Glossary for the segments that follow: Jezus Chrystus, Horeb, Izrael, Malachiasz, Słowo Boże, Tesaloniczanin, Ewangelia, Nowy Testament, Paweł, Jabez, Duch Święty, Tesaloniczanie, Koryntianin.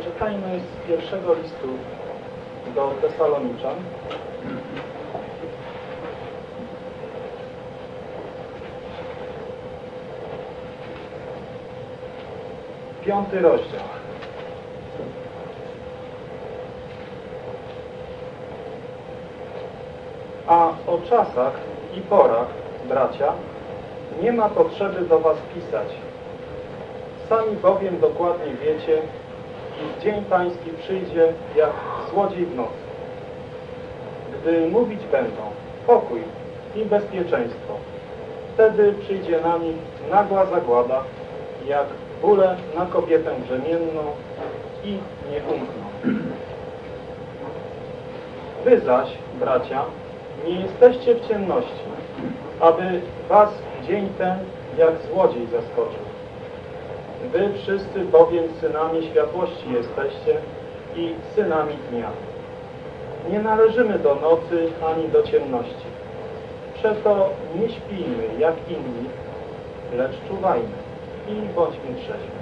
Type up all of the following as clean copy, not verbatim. Przeczytajmy z pierwszego listu do Tesaloniczan. Piąty rozdział. A o czasach i porach, bracia, nie ma potrzeby do was pisać. Sami bowiem dokładnie wiecie, iż dzień pański przyjdzie jak złodziej w nocy, gdy mówić będą pokój i bezpieczeństwo. Wtedy przyjdzie na nich nagła zagłada, jak bóle na kobietę brzemienną, i nie umkną. Wy zaś, bracia, nie jesteście w ciemności, aby was dzień ten jak złodziej zaskoczył. Wy wszyscy bowiem synami światłości jesteście i synami dnia. Nie należymy do nocy ani do ciemności. Przeto nie śpijmy jak inni, lecz czuwajmy i bądźmy trzeźwi.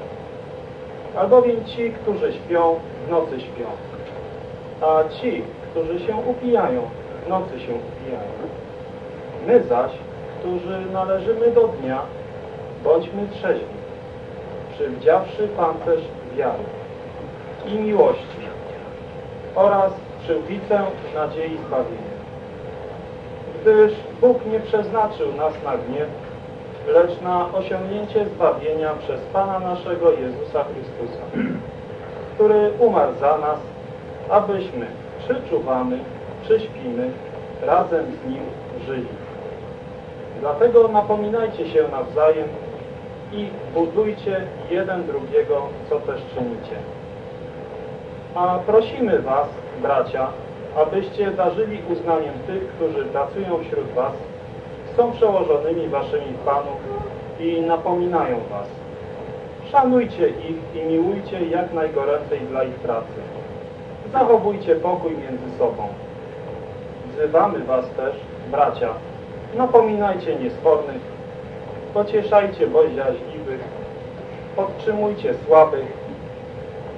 Albowiem ci, którzy śpią, w nocy śpią, a ci, którzy się upijają, w nocy się upijają. My zaś, którzy należymy do dnia, bądźmy trzeźwi, przywdziawszy pancerz wiary i miłości oraz przyłbicę nadziei zbawienia. Gdyż Bóg nie przeznaczył nas na gniew, lecz na osiągnięcie zbawienia przez Pana naszego Jezusa Chrystusa, który umarł za nas, abyśmy, czy czuwamy, czy śpimy, razem z Nim żyli. Dlatego napominajcie się nawzajem i budujcie jeden drugiego, co też czynicie. A prosimy was, bracia, abyście darzyli uznaniem tych, którzy pracują wśród was, są przełożonymi waszymi w Panu i napominają was. Szanujcie ich i miłujcie jak najgoręcej dla ich pracy. Zachowujcie pokój między sobą. Wzywamy was też, bracia, napominajcie niespornych, pocieszajcie bojaźliwych, podtrzymujcie słabych,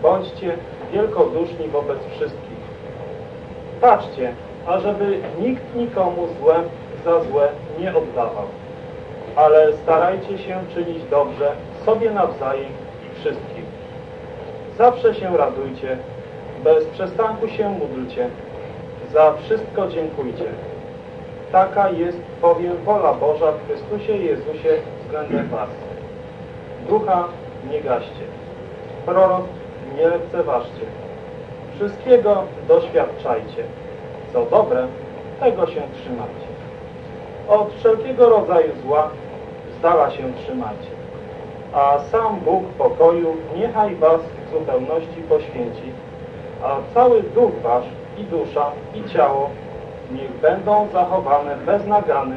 bądźcie wielkoduszni wobec wszystkich. Patrzcie, ażeby nikt nikomu złem za złe nie oddawał, ale starajcie się czynić dobrze sobie nawzajem i wszystkim. Zawsze się radujcie, bez przestanku się módlcie, za wszystko dziękujcie. Taka jest bowiem wola Boża w Chrystusie Jezusie względem was. Ducha nie gaście, prorok nie lekceważcie. Wszystkiego doświadczajcie. Co dobre, tego się trzymajcie. Od wszelkiego rodzaju zła z dala się trzymajcie. A sam Bóg pokoju niechaj was w zupełności poświęci, a cały duch wasz i dusza i ciało niech będą zachowane bez nagany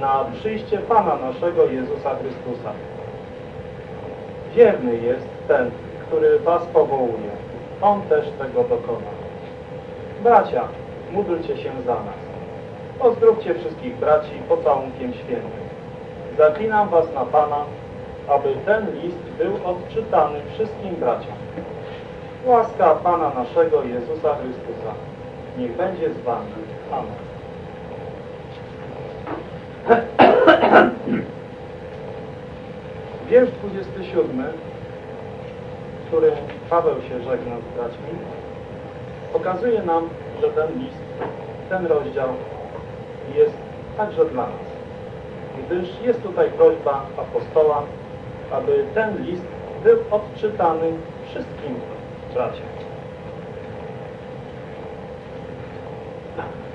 na przyjście Pana naszego Jezusa Chrystusa. Wierny jest ten, który was powołuje. On też tego dokona. Bracia, módlcie się za nas. Pozdrówcie wszystkich braci pocałunkiem świętym. Zaklinam was na Pana, aby ten list był odczytany wszystkim braciom. Łaska Pana naszego Jezusa Chrystusa niech będzie z wami. Amen. Wiersz 27, w którym Paweł się żegna z braćmi, pokazuje nam, że ten list, ten rozdział jest także dla nas, gdyż jest tutaj prośba apostoła, aby ten list był odczytany wszystkim braciom.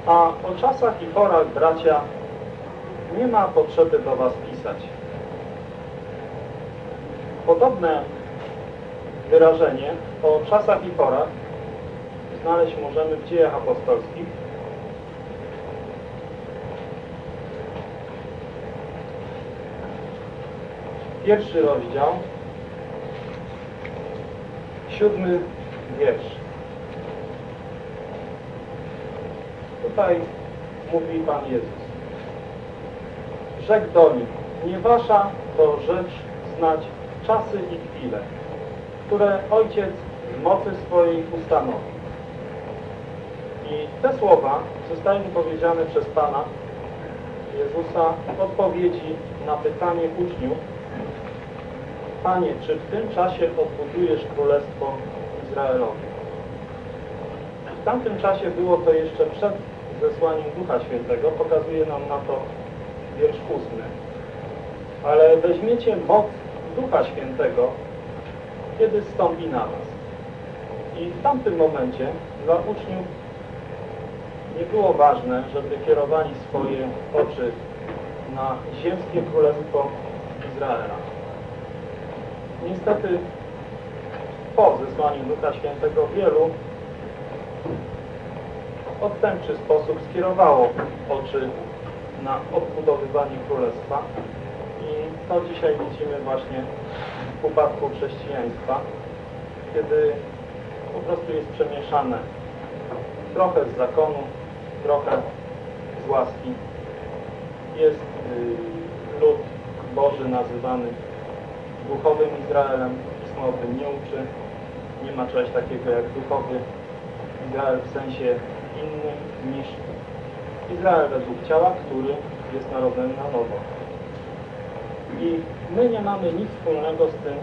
A o czasach i porach, bracia, nie ma potrzeby do was pisać. Podobne wyrażenie o czasach i porach znaleźć możemy w Dziejach Apostolskich, pierwszy rozdział, 7 wiersz. Tutaj mówi Pan Jezus: rzekł do nich, nie wasza to rzecz znać czasy i chwile, które Ojciec mocy swoich ustanowień. I te słowa zostały mi powiedziane przez Pana Jezusa w odpowiedzi na pytanie uczniów: Panie, czy w tym czasie odbudujesz Królestwo Izraelowi? W tamtym czasie było to jeszcze przed zesłaniem Ducha Świętego, pokazuje nam na to wiersz 8. Ale weźmiecie moc Ducha Świętego, kiedy zstąpi na was. I w tamtym momencie dla uczniów nie było ważne, żeby kierowali swoje oczy na ziemskie Królestwo Izraela. Niestety po zesłaniu Ducha Świętego wielu w odstępczy sposób skierowało oczy na odbudowywanie Królestwa. I to dzisiaj widzimy właśnie w upadku chrześcijaństwa, kiedy po prostu jest przemieszane trochę z zakonu, trochę z łaski. Jest lud Boży nazywany duchowym Izraelem. Pismo o tym nie uczy. Nie ma czegoś takiego jak duchowy Izrael w sensie innym niż Izrael według ciała, który jest narodem na nowo. I my nie mamy nic wspólnego z tym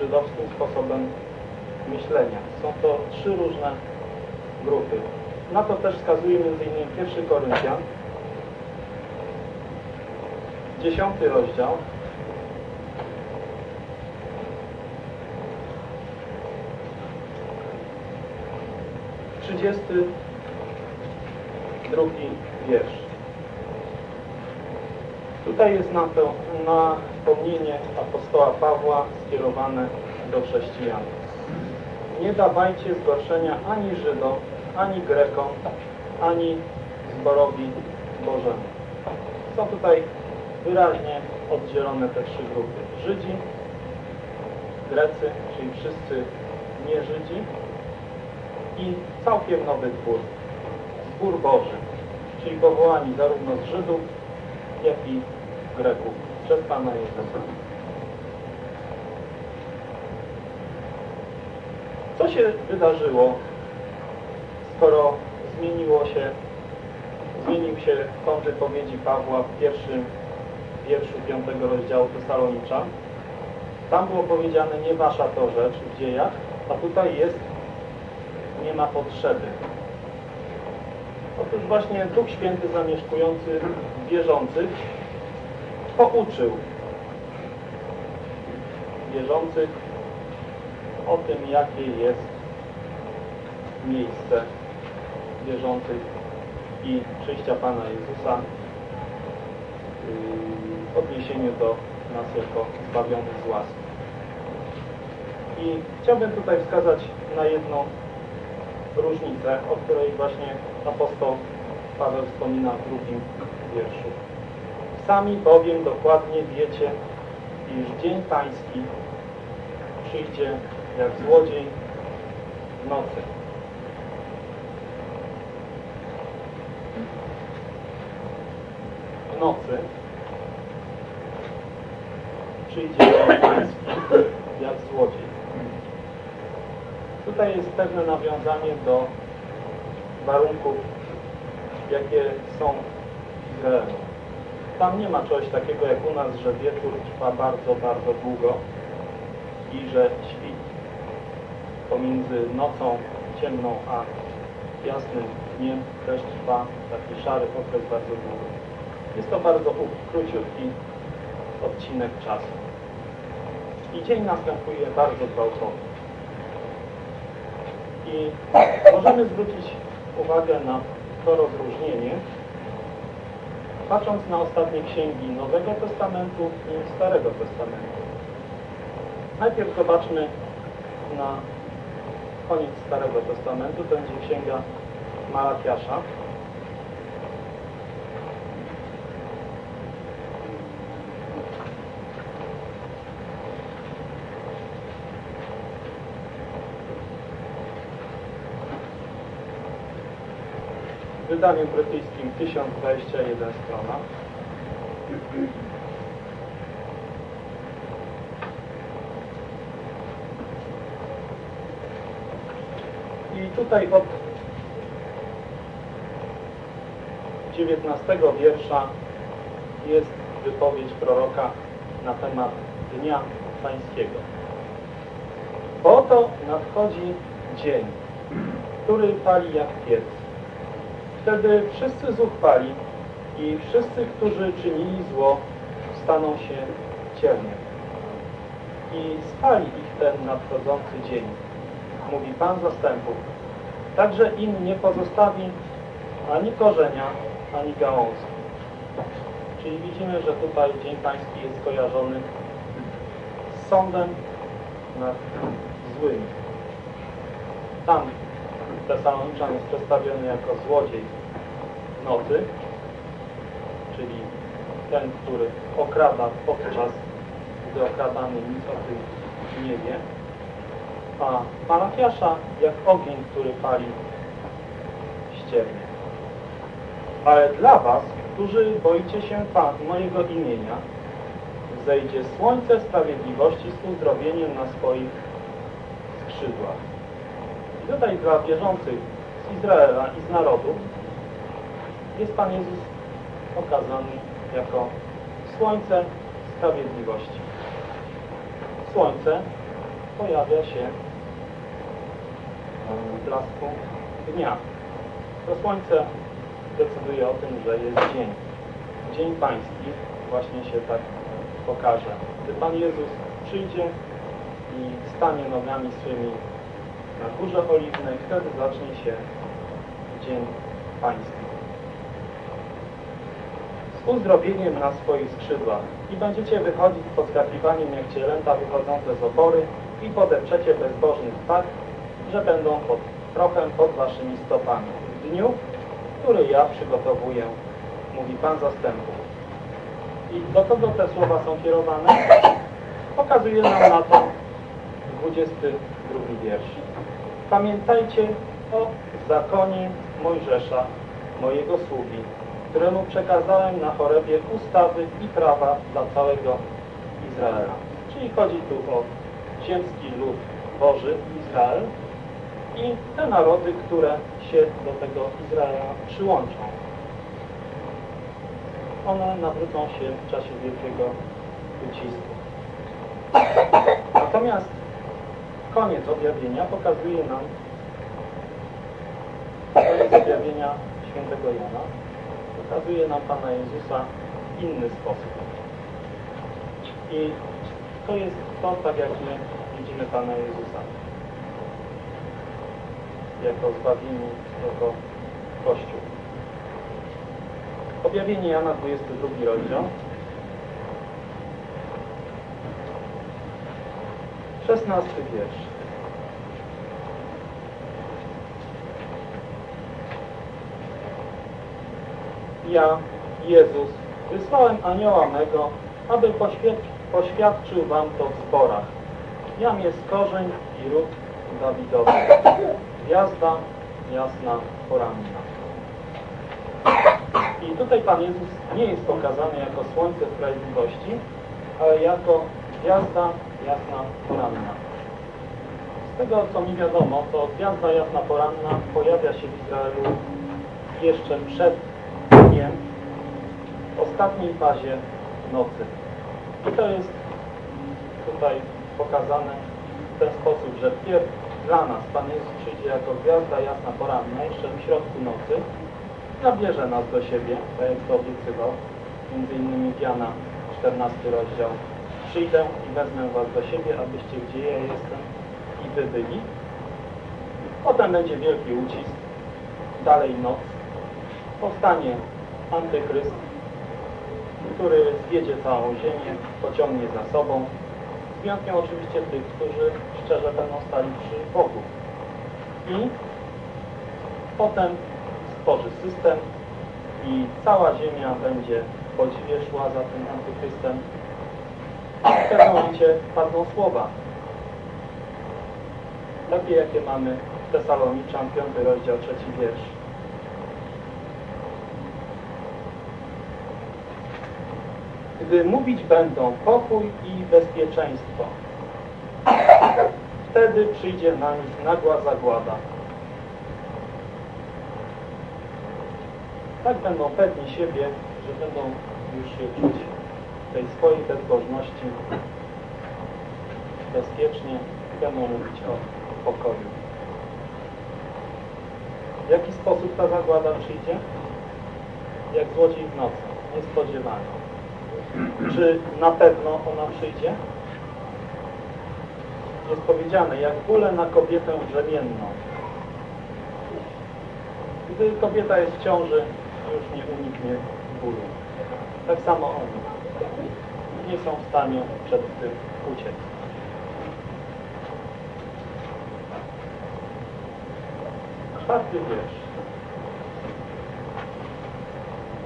żydowskim sposobem myślenia. Są to trzy różne grupy. Na to też wskazuje m.in. 1 Koryntian, 10 rozdział. Drugi wiersz. Tutaj jest na wspomnienie apostoła Pawła skierowane do chrześcijan. Nie dawajcie zgorszenia ani Żydom, ani Grekom, ani zborowi Bożemu. Są tutaj wyraźnie oddzielone te trzy grupy. Żydzi, Grecy, czyli wszyscy nie Żydzi, i całkiem nowy zbór Boży, czyli powołani zarówno z Żydów, jak i Greków przez Pana Jezusa. Co się wydarzyło, skoro zmienił się ton wypowiedzi Pawła w pierwszym wierszu 5 rozdziału Tesalonicza? Tam było powiedziane: nie wasza to rzecz w dziejach, a tutaj jest: nie ma potrzeby. Otóż właśnie Duch Święty zamieszkujący wierzących pouczył wierzących o tym, jakie jest miejsce wierzących i przyjścia Pana Jezusa w odniesieniu do nas jako zbawionych z łaski. I chciałbym tutaj wskazać na jedną różnicę, o której właśnie apostoł Paweł wspomina w drugim wierszu. Sami bowiem dokładnie wiecie, iż dzień pański przyjdzie jak złodziej w nocy. W nocy przyjdzie dzień pański jak złodziej. Tutaj jest pewne nawiązanie do warunków, jakie są w Izraelu. Tam nie ma czegoś takiego jak u nas, że wieczór trwa bardzo, bardzo długo i że świt pomiędzy nocą ciemną a jasnym dniem też trwa taki szary okres bardzo długo. Jest to bardzo króciutki odcinek czasu. I dzień następuje bardzo gwałtownie. I możemy zwrócić uwagę na to rozróżnienie, patrząc na ostatnie księgi Nowego Testamentu i Starego Testamentu. Najpierw zobaczmy na koniec Starego Testamentu, to będzie księga Malachiasza. W wydaniu brytyjskim 1021 strona. I tutaj od 19 wiersza jest wypowiedź proroka na temat Dnia Pańskiego. Oto nadchodzi dzień, który pali jak piec. Wtedy wszyscy zuchwali i wszyscy, którzy czynili zło, staną się cierniem. I spali ich ten nadchodzący dzień, mówi Pan Zastępów. Także im nie pozostawi ani korzenia, ani gałązki. Czyli widzimy, że tutaj Dzień Pański jest kojarzony z sądem nad złymi. Tam Tesaloniczan jest przedstawiony jako złodziej nocy, czyli ten, który okrada podczas, gdy okradany nic o tym nie wie. A Malachiasza jak ogień, który pali ściernie. Ale dla was, którzy boicie się mojego imienia, zejdzie słońce sprawiedliwości z uzdrowieniem na swoich skrzydłach. I tutaj dla wierzących z Izraela i z narodów jest Pan Jezus okazany jako słońce sprawiedliwości. Słońce pojawia się w blasku dnia. To słońce decyduje o tym, że jest dzień. Dzień Pański właśnie się tak pokaże. Gdy Pan Jezus przyjdzie i stanie nogami swymi na Górze Oliwnej, wtedy zacznie się Dzień Pański. Z uzdrowieniem na swoich skrzydłach. I będziecie wychodzić z podskakiwaniem jak cielęta wychodzące z opory i podeprzecie bezbożnych tak, że będą pod prochem pod waszymi stopami. W dniu, który ja przygotowuję, mówi Pan Zastępów. I do kogo te słowa są kierowane? Pokazuje nam na to 22 wiersz. Pamiętajcie o zakonie Mojżesza, mojego sługi, któremu przekazałem na Chorebie ustawy i prawa dla całego Izraela. Czyli chodzi tu o ziemski lud Boży, Izrael, i te narody, które się do tego Izraela przyłączą. One nawrócą się w czasie wielkiego ucisku. Natomiast koniec objawienia pokazuje nam koniec objawienia świętego Jana. Pokazuje nam Pana Jezusa w inny sposób. I to jest to, tak jak my widzimy Pana Jezusa. Jako zbawieni, jako Kościół. Objawienie Jana, 22 rozdział. Szesnasty wiersz. Ja, Jezus, wysłałem anioła mego, aby poświadczył wam to w zborach. Jam jest korzeń i ród Dawidowy. Gwiazda jasna poranna. I tutaj Pan Jezus nie jest pokazany jako słońce sprawiedliwości, ale jako gwiazda jasna poranna. Z tego, co mi wiadomo, to gwiazda jasna poranna pojawia się w Izraelu jeszcze przed dniem, w ostatniej fazie nocy. I to jest tutaj pokazane w ten sposób, że dla nas Pan Jezus przyjdzie jako gwiazda jasna poranna jeszcze w środku nocy, nabierze nas do siebie, tak jak to obiecywał, między innymi Jana 14 rozdział. Przyjdę i wezmę was do siebie, abyście gdzie ja jestem i wy byli. Potem będzie wielki ucisk, dalej noc, powstanie antychryst, który zwiedzie całą ziemię, pociągnie za sobą, z wyjątkiem oczywiście tych, którzy szczerze będą stali przy Bogu. I potem stworzy system i cała ziemia będzie podziwie szła za tym antychrystem. W pewnym momencie padną słowa. Takie, jakie mamy w Tesaloniczan, 5 rozdział, 3 wiersz. Gdy mówić będą pokój i bezpieczeństwo, wtedy przyjdzie na nich nagła zagłada, tak będą pewni siebie, że będą już się czuć w tej swojej bezbożności bezpiecznie i będą mówić o pokoju. W jaki sposób ta zagłada przyjdzie? Jak złodziej w nocy, niespodziewanie. Czy na pewno ona przyjdzie? Jest powiedziane, jak bóle na kobietę brzemienną. Gdy kobieta jest w ciąży, już nie uniknie bólu. Tak samo oni nie są w stanie przed tym uciec. Czwarty wiersz.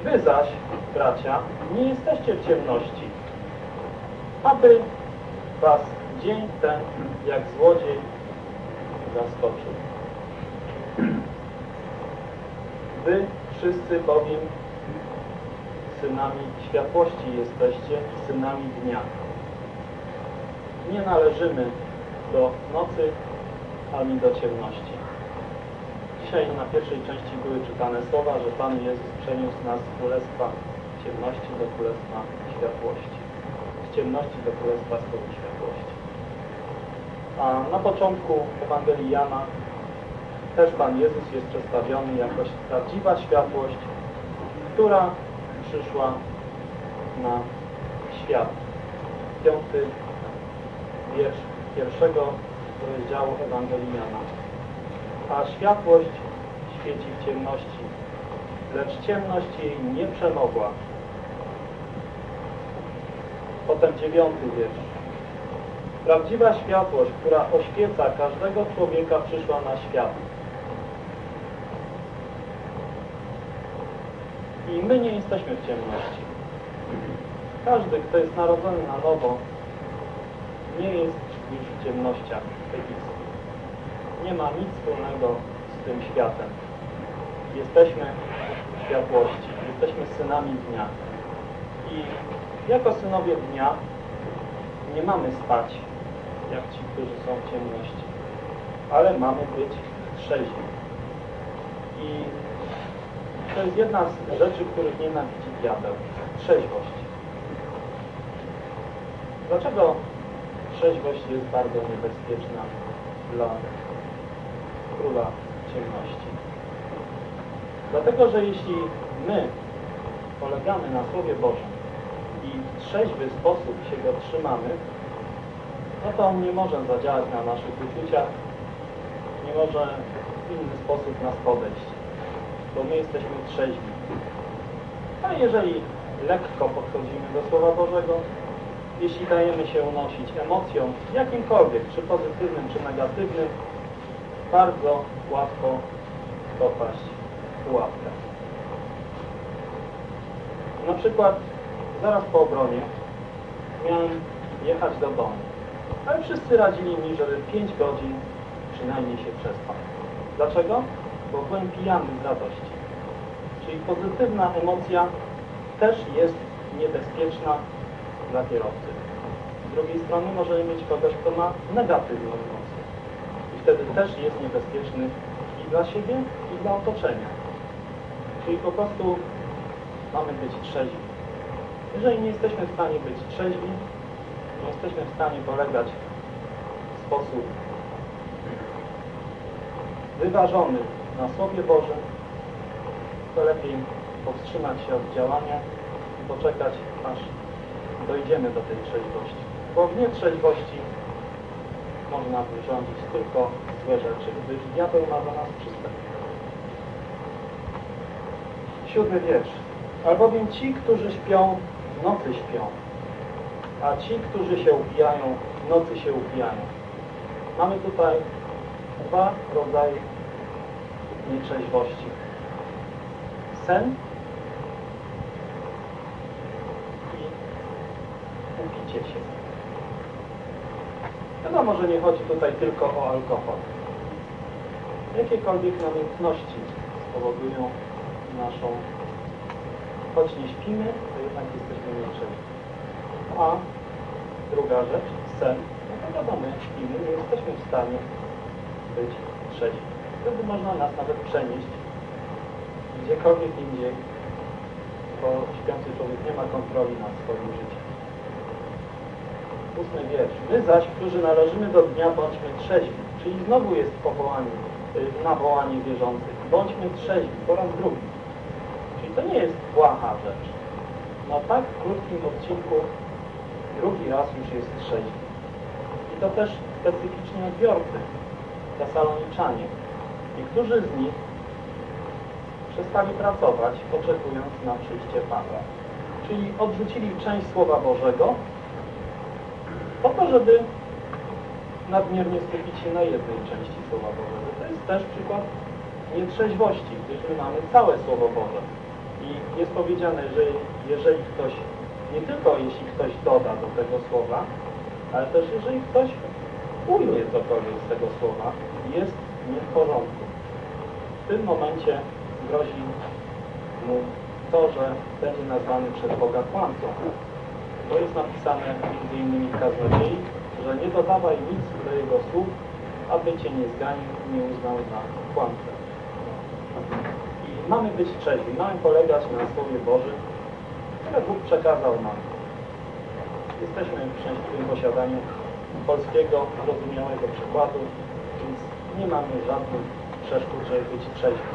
Wy zaś, bracia, nie jesteście w ciemności, aby was dzień ten, jak złodziej, zaskoczył. Wy wszyscy bowiem synami światłości jesteście, synami dnia. Nie należymy do nocy, ani do ciemności. Dzisiaj na pierwszej części były czytane słowa, że Pan Jezus przeniósł nas z Królestwa Ciemności do Królestwa Światłości. Z ciemności do Królestwa swojej światłości. A na początku Ewangelii Jana też Pan Jezus jest przedstawiony jako prawdziwa światłość, która przyszła na świat. 5. wiersz 1. rozdziału Ewangelii Jana. A światłość świeci w ciemności, lecz ciemność jej nie przemogła. Potem 9. wiersz. Prawdziwa światłość, która oświeca każdego człowieka, przyszła na świat. I my nie jesteśmy w ciemności. Każdy, kto jest narodzony na nowo, nie jest już w ciemnościach egipskich. Nie ma nic wspólnego z tym światem. Jesteśmy w światłości. Jesteśmy synami dnia. I jako synowie dnia nie mamy spać, jak ci, którzy są w ciemności. Ale mamy być trzeźwi. I to jest jedna z rzeczy, których nienawidzi diabeł. Trzeźwość. Dlaczego trzeźwość jest bardzo niebezpieczna dla Króla Ciemności? Dlatego, że jeśli my polegamy na Słowie Bożym i w trzeźwy sposób się go trzymamy, no to on nie może zadziałać na naszych uczuciach, nie może w inny sposób nas podejść, bo my jesteśmy trzeźwi. A jeżeli lekko podchodzimy do Słowa Bożego, jeśli dajemy się unosić emocjom, jakimkolwiek, czy pozytywnym, czy negatywnym, bardzo łatwo dopaść w pułapkę. Na przykład zaraz po obronie miałem jechać do domu, ale wszyscy radzili mi, żeby 5 godzin przynajmniej się przespać. Dlaczego? Bo byłem pijany z radości. Czyli pozytywna emocja też jest niebezpieczna dla kierowcy. Z drugiej strony możemy mieć kogoś, kto ma negatywną emocję. I wtedy też jest niebezpieczny i dla siebie, i dla otoczenia. Czyli po prostu mamy być trzeźwi. Jeżeli nie jesteśmy w stanie być trzeźwi, nie jesteśmy w stanie polegać w sposób wyważony na Słowie Bożym, to lepiej powstrzymać się od działania i poczekać, aż dojdziemy do tej trzeźwości. Bo w nietrzeźwości można wyrządzić tylko złe rzeczy, gdyż diabeł ma do nas przystęp. 7. wiersz. Albowiem ci, którzy śpią, w nocy śpią, a ci, którzy się upijają, w nocy się upijają. Mamy tutaj dwa rodzaje nietrzeźwości. Sen i upicie się. Wiadomo, że nie chodzi tutaj tylko o alkohol. Jakiekolwiek namiętności spowodują naszą... Choć nie śpimy, to jednak jesteśmy nietrzeźwi. A druga rzecz, sen. No to wiadomo, jak śpimy, nie jesteśmy w stanie być trzeźwi. Wtedy można nas nawet przenieść i gdziekolwiek indziej, bo śpiący człowiek nie ma kontroli nad swoim życiem. 8. wiersz. My zaś, którzy należymy do dnia, bądźmy trzeźwi. Czyli znowu jest powołanie, nawołanie wierzących. Bądźmy trzeźwi po raz drugi. Czyli to nie jest błaha rzecz. Na tak krótkim odcinku drugi raz już jest trzeźwi. I to też specyficzni odbiorcy, Tesaloniczanie. Niektórzy z nich przestali pracować, oczekując na przyjście Pana. Czyli odrzucili część Słowa Bożego po to, żeby nadmiernie skupić się na jednej części Słowa Bożego. To jest też przykład nietrzeźwości, gdyż my mamy całe Słowo Boże. I jest powiedziane, że jeżeli ktoś, nie tylko jeśli ktoś doda do tego Słowa, ale też jeżeli ktoś ujmie cokolwiek z tego Słowa, jest nie w porządku. W tym momencie grozi mu to, że będzie nazwany przez Boga kłamcą. To jest napisane m.in. w Kaznodziei, że nie dodawaj nic do jego słów, aby cię nie zganił i nie uznał za kłamcę. I mamy być trzeźwi, mamy polegać na Słowie Bożym, które Bóg przekazał nam. Jesteśmy w szczęśliwym posiadaniu polskiego, rozumiałego przykładu, więc nie mamy żadnych przeszkód, żeby być trzeźwi.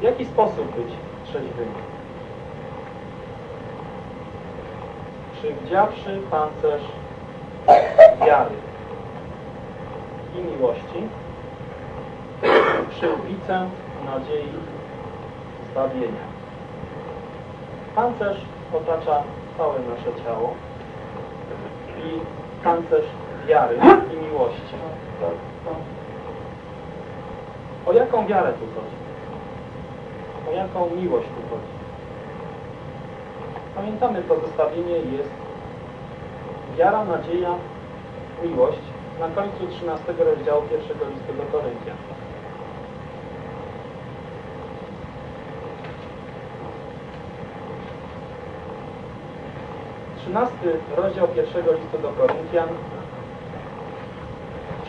W jaki sposób być trzeźwymi? Przywdziawszy pancerz wiary i miłości, przyłbicę nadziei zbawienia. Pancerz otacza całe nasze ciało i pancerz wiary i miłości. O jaką wiarę tu chodzi? O jaką miłość tu chodzi? Pamiętamy, to zestawienie jest wiara, nadzieja, miłość na końcu 13 rozdziału 1 listu do Koryntian. XIII rozdział 1 listu do Koryntian,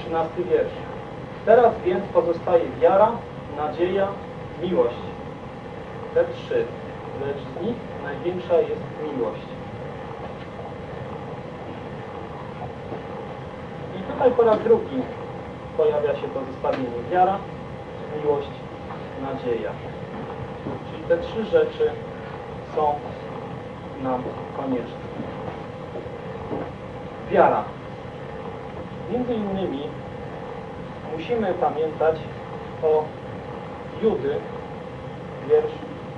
13 wiersz. Teraz więc pozostaje wiara, nadzieja, miłość. Te trzy. Lecz z nich największa jest miłość. I tutaj po raz drugi pojawia się to zestawienie wiara, miłość, nadzieja. Czyli te trzy rzeczy są nam konieczne. Wiara. Między innymi musimy pamiętać o Judy, wiersz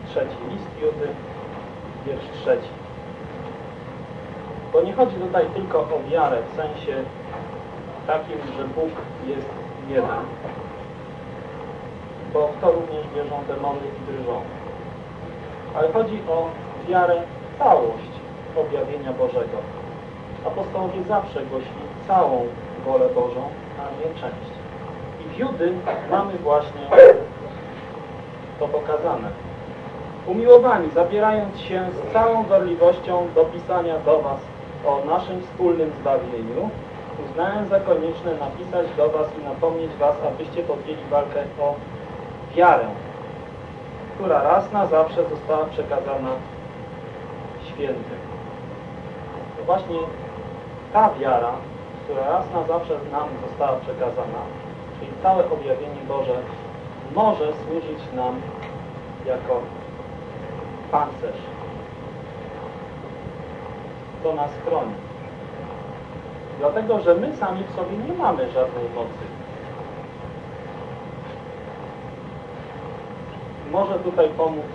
3. List Judy, wiersz 3. Bo nie chodzi tutaj tylko o wiarę w sensie takim, że Bóg jest jeden. Bo w to również wierzą demony i drżą. Ale chodzi o wiarę w całość objawienia Bożego. Apostołowie zawsze głosili całą wolę Bożą, a nie część. I w Judy mamy właśnie to pokazane. Umiłowani, zabierając się z całą gorliwością do pisania do was o naszym wspólnym zbawieniu, uznałem za konieczne napisać do was i napomnieć was, abyście podjęli walkę o wiarę, która raz na zawsze została przekazana świętym. To właśnie ta wiara, która raz na zawsze nam została przekazana, czyli całe objawienie Boże, może służyć nam jako pancerz, to nas chroni. Dlatego, że my sami w sobie nie mamy żadnej mocy. Może tutaj pomóc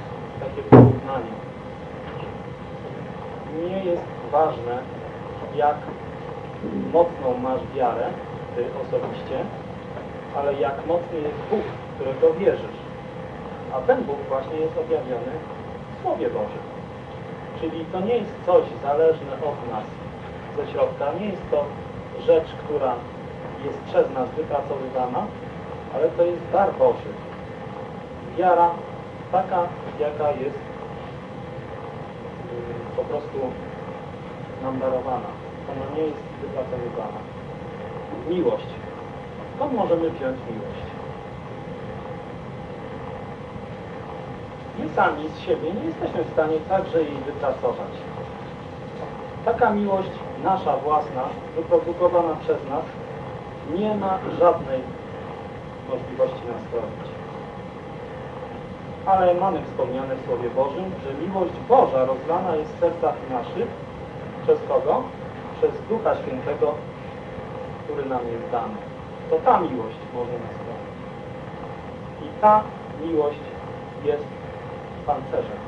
takie porównanie. Nie jest ważne, jak mocną masz wiarę, ty osobiście, ale jak mocny jest Bóg, w którego wierzysz. A ten Bóg właśnie jest objawiony Słowie Bożym. Czyli to nie jest coś zależne od nas ze środka, nie jest to rzecz, która jest przez nas wypracowywana, ale to jest dar Boży. Wiara taka, jaka jest po prostu nam darowana. Ona nie jest wypracowywana. Miłość. Skąd możemy wziąć miłość? my sami z siebie nie jesteśmy w stanie także jej wypracować. Taka miłość nasza własna, wyprodukowana przez nas, nie ma żadnej możliwości nas chronić. Ale mamy wspomniane w Słowie Bożym, że miłość Boża rozlana jest w sercach naszych. Przez kogo? Przez Ducha Świętego, który nam jest dany. To ta miłość może nas chronić. I ta miłość jest pancerzem.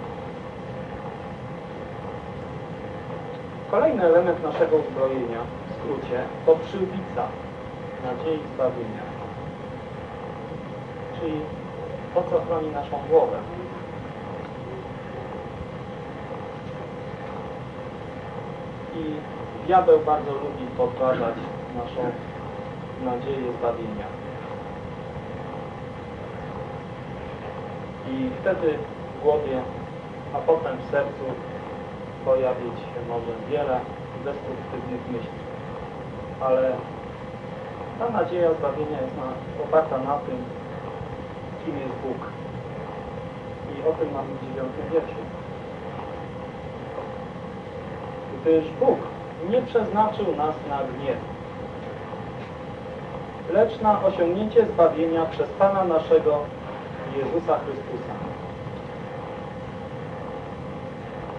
Kolejny element naszego uzbrojenia, w skrócie, to przyłbica nadziei zbawienia. Czyli to, co chroni naszą głowę. I diabeł bardzo lubi podważać naszą nadzieję zbawienia. I wtedy w głowie, a potem w sercu pojawić się może wiele destruktywnych myśli. Ale ta nadzieja zbawienia jest oparta na tym, kim jest Bóg. I o tym mamy w 9. wierszu. Gdyż Bóg nie przeznaczył nas na gniew, lecz na osiągnięcie zbawienia przez Pana naszego Jezusa Chrystusa.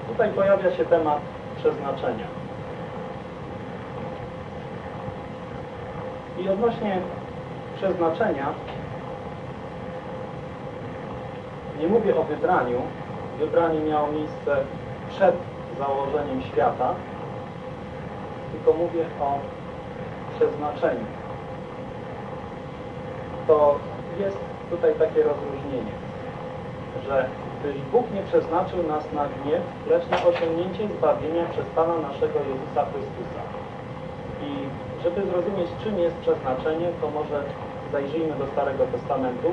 Tutaj pojawia się temat przeznaczenia. I odnośnie przeznaczenia nie mówię o wybraniu. Wybranie miało miejsce przed założeniem świata, tylko mówię o przeznaczeniu. To jest tutaj takie rozróżnienie, że gdyż Bóg nie przeznaczył nas na gniew, lecz na osiągnięcie zbawienia przez Pana naszego Jezusa Chrystusa. I żeby zrozumieć, czym jest przeznaczenie, to może zajrzyjmy do Starego Testamentu.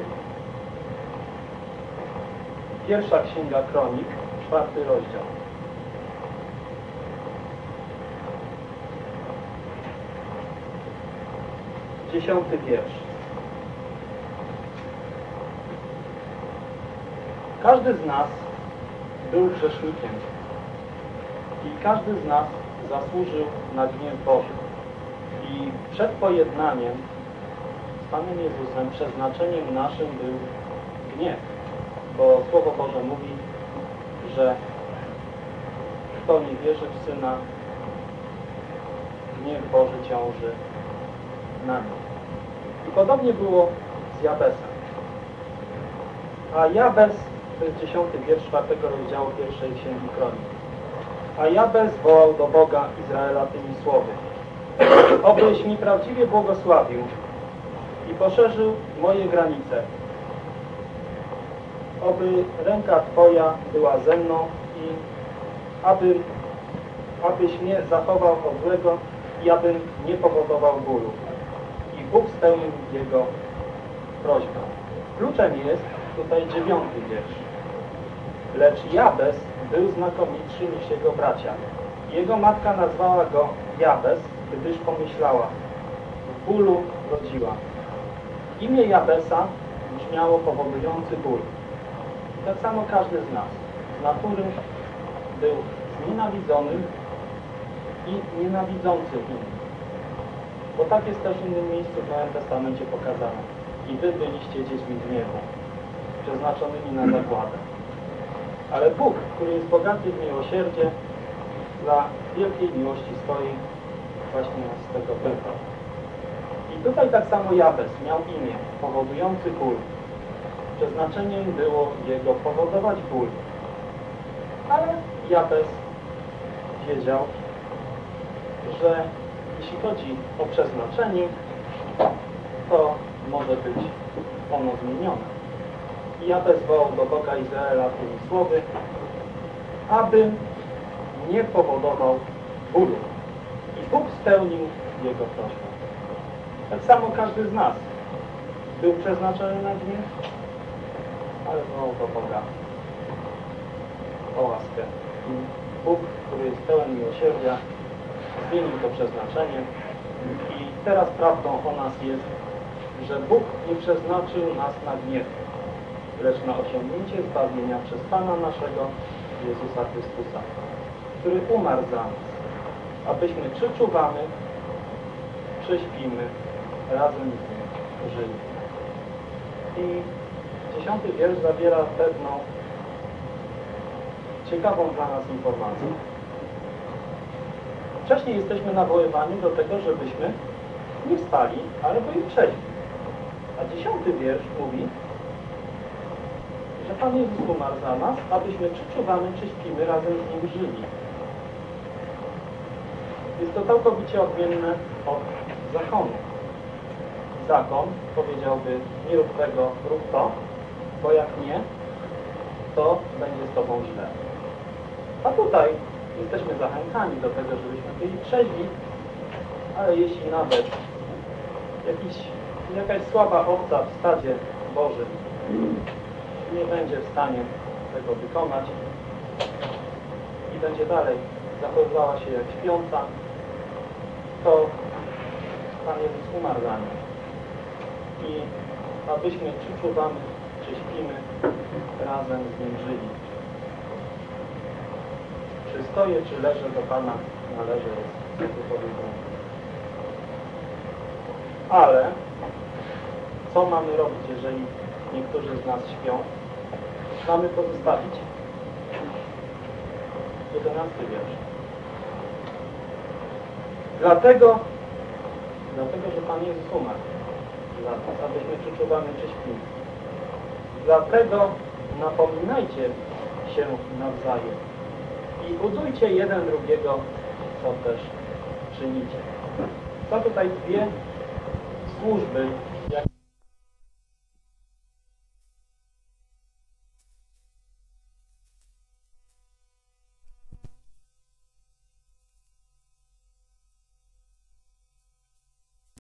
Pierwsza Księga Kronik, 4. rozdział. Dziesiąty wiersz. Każdy z nas był grzesznikiem i każdy z nas zasłużył na gniew Boży. I przed pojednaniem z Panem Jezusem przeznaczeniem naszym był gniew, bo Słowo Boże mówi, że kto nie wierzy w Syna, gniew Boży ciąży na nim. I podobnie było z Jabezem. A Jabez, to jest 10. wiersz 4. rozdziału 1. Księgi Kronik. A Jabez wołał do Boga Izraela tymi słowy: obyś mi prawdziwie błogosławił i poszerzył moje granice. Oby ręka Twoja była ze mną i abyś mnie zachował od złego i abym nie powodował bólu. I Bóg spełnił jego prośbę. Kluczem jest tutaj 9. wiersz. Lecz Jabez był znakomitszy niż jego bracia. Jego matka nazwała go Jabez, gdyż pomyślała: w bólu rodziła. Imię Jabesa brzmiało powodujący ból. Tak samo każdy z nas z natury był znienawidzonym i nienawidzącym innym. Bo tak jest też w innym miejscu w Nowym Testamencie pokazane. I wy byliście dziećmi gniewu, przeznaczonymi na zagładę. Ale Bóg, który jest bogaty w miłosierdzie, dla wielkiej miłości swojej właśnie nas z tego wybrał. I tutaj tak samo Jabez miał imię powodujący ból. Przeznaczeniem było jego powodować ból. Ale Jabez wiedział, że jeśli chodzi o przeznaczenie, to może być ono zmienione. I Jabez wołał do Boga Izraela tymi słowy: abym nie powodował bólu. I Bóg spełnił jego prośbę. Tak samo każdy z nas był przeznaczony na gniew, ale wołał do Boga o łaskę. I Bóg, który jest pełen miłosierdzia, zmienił to przeznaczenie. I teraz prawdą o nas jest, że Bóg nie przeznaczył nas na gniew, lecz na osiągnięcie zbawienia przez Pana naszego Jezusa Chrystusa, który umarł za nas, abyśmy czy czuwamy, czy śpimy, razem z Nim żyli. I 10. wiersz zawiera pewną ciekawą dla nas informację. Wcześniej jesteśmy nawoływani do tego, żebyśmy nie wstali, ale byli przeźwi. A 10. wiersz mówi, że Pan Jezus umarł za nas, abyśmy czy czuwamy, czy śpimy, razem z Nim żyli. Jest to całkowicie odmienne od zakonu. Zakon powiedziałby, nie rób tego, rób to, bo jak nie, to będzie z Tobą źle. A tutaj jesteśmy zachęcani do tego, żebyśmy byli trzeźwi, ale jeśli nawet jakaś słaba owca w stadzie Bożym nie będzie w stanie tego wykonać i będzie dalej zachowywała się jak śpiąca, to Pan Jezus umarł za nią. I abyśmy czy czuwamy, czy śpimy, razem z Nim żyli. Czy stoję, czy leżę, do Pana należy jest wypowiedzenie. Ale co mamy robić, jeżeli niektórzy z nas śpią? Mamy pozostawić. 11. wiersz. Dlatego, że Pan Jezus umarł za nas, abyśmy czy czuwamy, czy śpimy. Dlatego napominajcie się nawzajem i budujcie jeden drugiego, co też czynicie. Są tutaj dwie służby